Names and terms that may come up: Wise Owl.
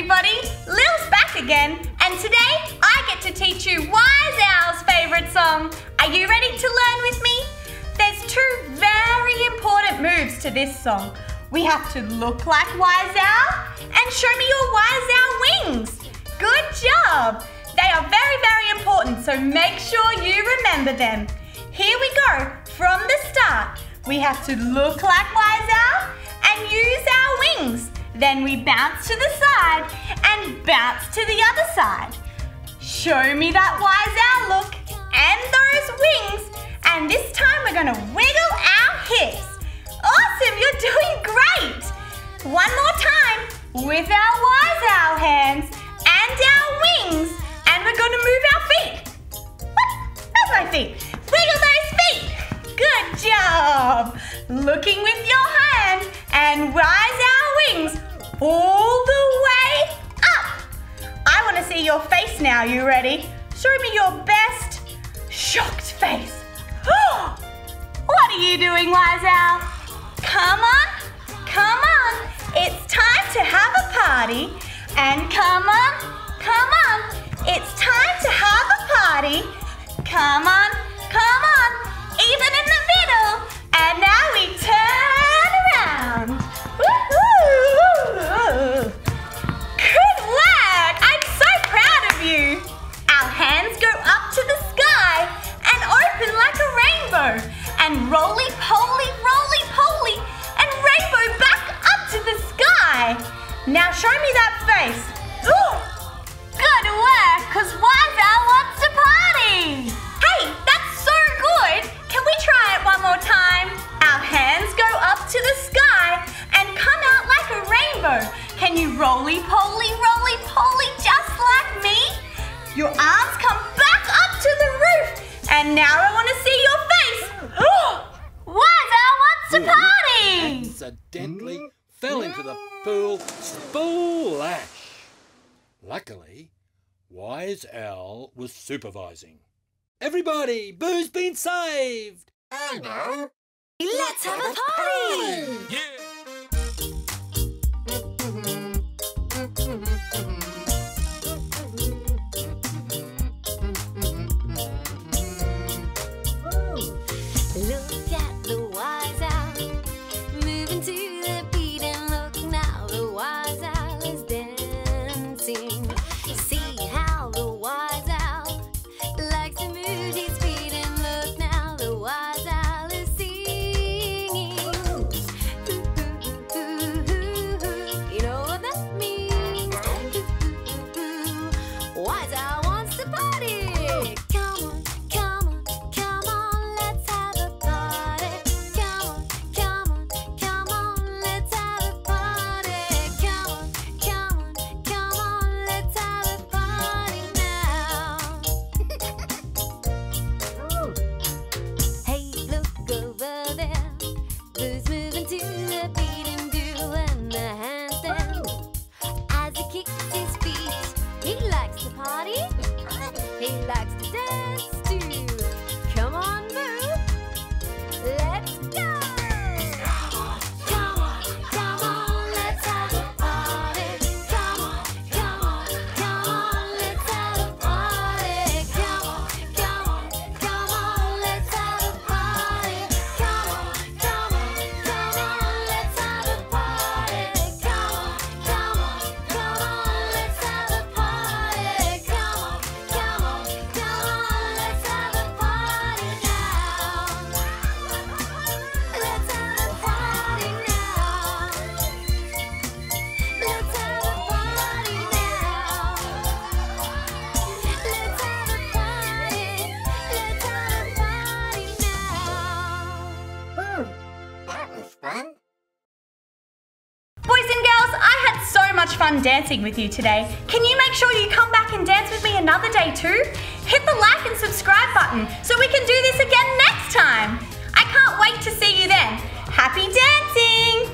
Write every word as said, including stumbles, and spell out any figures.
everybody, Lil's back again, and today I get to teach you Wise Owl's favourite song. Are you ready to learn with me? There's two very important moves to this song. We have to look like Wise Owl and show me your Wise Owl wings. Good job! They are very, very important, so make sure you remember them. Here we go, from the start. We have to look like Wise Owl and use our wings. Then we bounce to the side and bounce to the other side. Show me that Wise Owl look and those wings. And this time we're going to wiggle our hips. Awesome, you're doing great. One more time with our Wise Owl hands and our wings. And we're going to move our feet. Where's my feet? Wiggle those feet. Good job. Looking with your hand and Wise Owl wings. All the way up. I want to see your face now. You ready? Show me your best shocked face. What are you doing, Wise Owl? Come on, come on. It's time to have a party. And come on, come on. It's time to have a party. Come on, come on. Even in the middle. And now we turn around. Good work! I'm so proud of you! Our hands go up to the sky and open like a rainbow and roly-poly, roly-poly and rainbow back up to the sky. Now show me that face. Ooh, good work, because Wise Owl wants to party! Hey, that's so good! Can we try it one more time? Our hands go up to the sky and come out like a rainbow. Can you roly-poly, roly-poly just like me? Your arms come back up to the roof. And now I want to see your face. Wise Owl wants to party. Accidentally fell into the pool, splash. Luckily, Wise Owl was supervising. Everybody, Boo's been saved. Hello. Let's have a party. Yeah. Fun dancing with you today. Can you make sure you come back and dance with me another day too? Hit the like and subscribe button so we can do this again next time. I can't wait to see you then. Happy dancing!